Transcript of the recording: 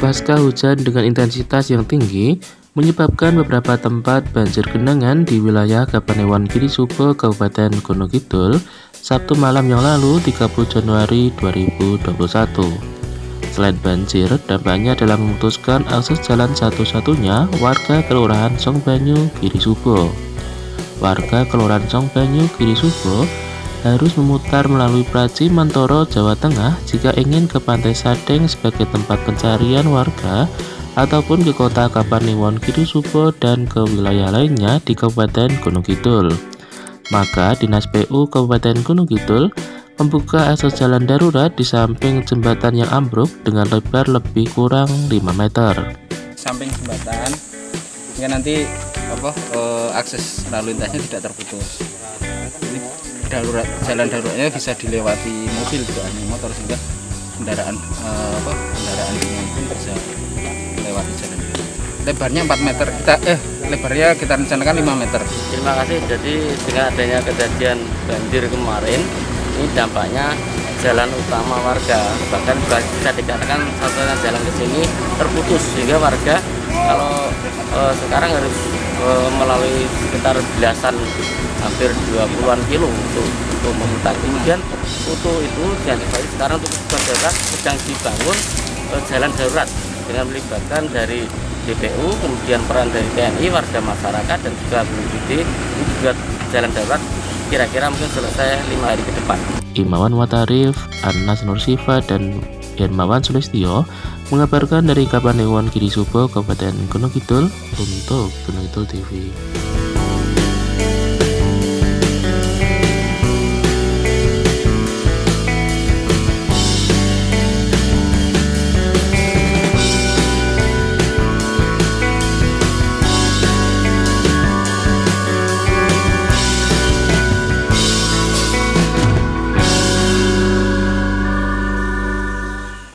Pasca hujan dengan intensitas yang tinggi menyebabkan beberapa tempat banjir genangan di wilayah Kapanewan Girisubo, Kabupaten Gunungkidul, Sabtu malam yang lalu 30 Januari 2021. Selain banjir, dampaknya adalah memutuskan akses jalan satu-satunya warga Kalurahan Songbanyu, Girisubo. Warga Kalurahan Songbanyu, Girisubo harus memutar melalui Pracimantoro, Jawa Tengah jika ingin ke Pantai Sadeng sebagai tempat pencarian warga ataupun ke kota Kapanewon Girisubo dan ke wilayah lainnya di Kabupaten Gunungkidul. Maka Dinas PU Kabupaten Gunungkidul membuka akses jalan darurat di samping jembatan yang ambruk dengan lebar lebih kurang 5 meter. Samping jembatan, sehingga nanti akses lalu lintasnya tidak terputus. Darurat, jalan daruratnya bisa dilewati mobil dan motor sehingga kendaraan ringan pun bisa lewati jalan. Lebarnya 4 meter. Lebarnya kita rencanakan 5 meter. Terima kasih. Jadi dengan adanya kejadian banjir kemarin, ini dampaknya jalan utama warga, bahkan bisa dikatakan satu-satunya jalan ke sini terputus sehingga warga kalau sekarang harus melalui sekitar belasan hampir 20-an kilo untuk memutar. Kemudian untuk itu yang dipakai sekarang untuk darurat sedang dibangun jalan darurat dengan melibatkan dari DPU, kemudian peran dari TNI, warga masyarakat dan juga BPBD. Ini juga jalan darurat kira-kira mungkin selesai 5 hari ke depan. Immawan Muhammad Arif, Anas Nur Sifa dan Imawan Sulistio mengabarkan dari Kapanewon Girisubo, Kabupaten Gunungkidul untuk Gunungkidul TV.